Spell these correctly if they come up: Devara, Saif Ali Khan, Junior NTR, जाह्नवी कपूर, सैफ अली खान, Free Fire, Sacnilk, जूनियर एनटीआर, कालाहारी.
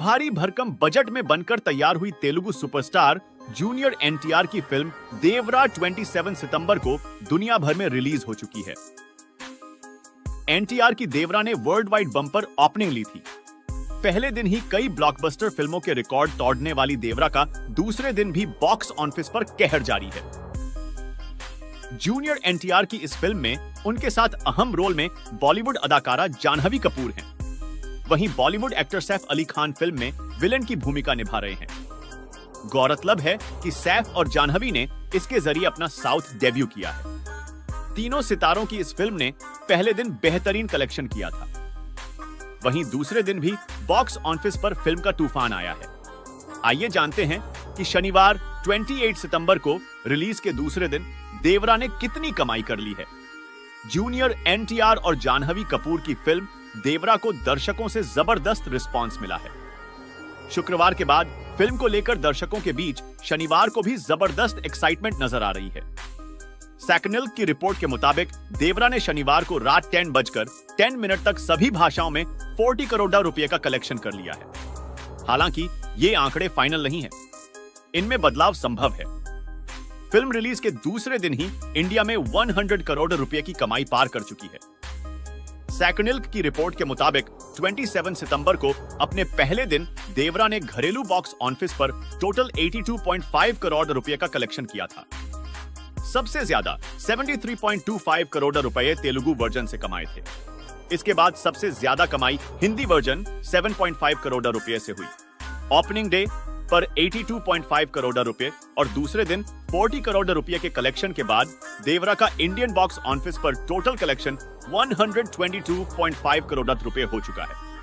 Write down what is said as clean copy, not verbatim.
भारी भरकम बजट में बनकर तैयार हुई तेलुगु सुपरस्टार जूनियर एनटीआर की फिल्म देवरा 27 सितंबर को दुनिया भर में रिलीज हो चुकी है। एनटीआर की देवरा ने वर्ल्ड वाइड बम्पर ओपनिंग ली थी। पहले दिन ही कई ब्लॉकबस्टर फिल्मों के रिकॉर्ड तोड़ने वाली देवरा का दूसरे दिन भी बॉक्स ऑफिस पर कहर जारी है। जूनियर एनटीआर की इस फिल्म में उनके साथ अहम रोल में बॉलीवुड अदाकारा जाह्नवी कपूर हैं। वहीं Bollywood actor सैफ अली खान film में विलेन की भूमिका निभा रहे हैं। गौरतलब है कि सैफ और जाह्नवी ने इसके जरिए अपना साउथ डेब्यू किया है। तीनों सितारों की इस फिल्म ने पहले दिन बेहतरीन कलेक्शन किया था। वहीं दूसरे दिन भी बॉक्स ऑफिस पर फिल्म का तूफान आया है। आइए जानते हैं कि शनिवार 28 सितंबर को रिलीज के दूसरे दिन देवरा ने कितनी कमाई कर ली है। जूनियर एनटीआर और जाह्नवी कपूर की फिल्म देवरा को दर्शकों से जबरदस्त रिस्पांस मिला है। शुक्रवार के बाद फिल्म को लेकर दर्शकों के बीच शनिवार को भी जबरदस्त एक्साइटमेंट नजर आ रही है। सैकनिल्क की रिपोर्ट के मुताबिक देवरा ने शनिवार को रात 10 बजकर 10 मिनट तक सभी भाषाओं में 40 करोड़ रुपए का कलेक्शन कर लिया है। हालांकि ये आंकड़े फाइनल नहीं है, इनमें बदलाव संभव है। फिल्म रिलीज के दूसरे दिन ही इंडिया में 100 करोड़ रुपए की कमाई पार कर चुकी है। सैकनिल्क की रिपोर्ट के मुताबिक 27 सितंबर को अपने पहले दिन देवरा ने घरेलू बॉक्स ऑफिस पर टोटल 82.5 करोड़ रुपए का कलेक्शन किया था। सबसे ज्यादा 73.25 करोड़ रुपए तेलुगु वर्जन से कमाए थे। इसके बाद सबसे ज्यादा कमाई हिंदी वर्जन 7.5 करोड़ रुपए से हुई। ओपनिंग डे पर 82.5 करोड़ रुपए और दूसरे दिन 40 करोड़ रुपए के कलेक्शन के बाद देवरा का इंडियन बॉक्स ऑफिस पर टोटल कलेक्शन 122.5 करोड़ रुपए हो चुका है।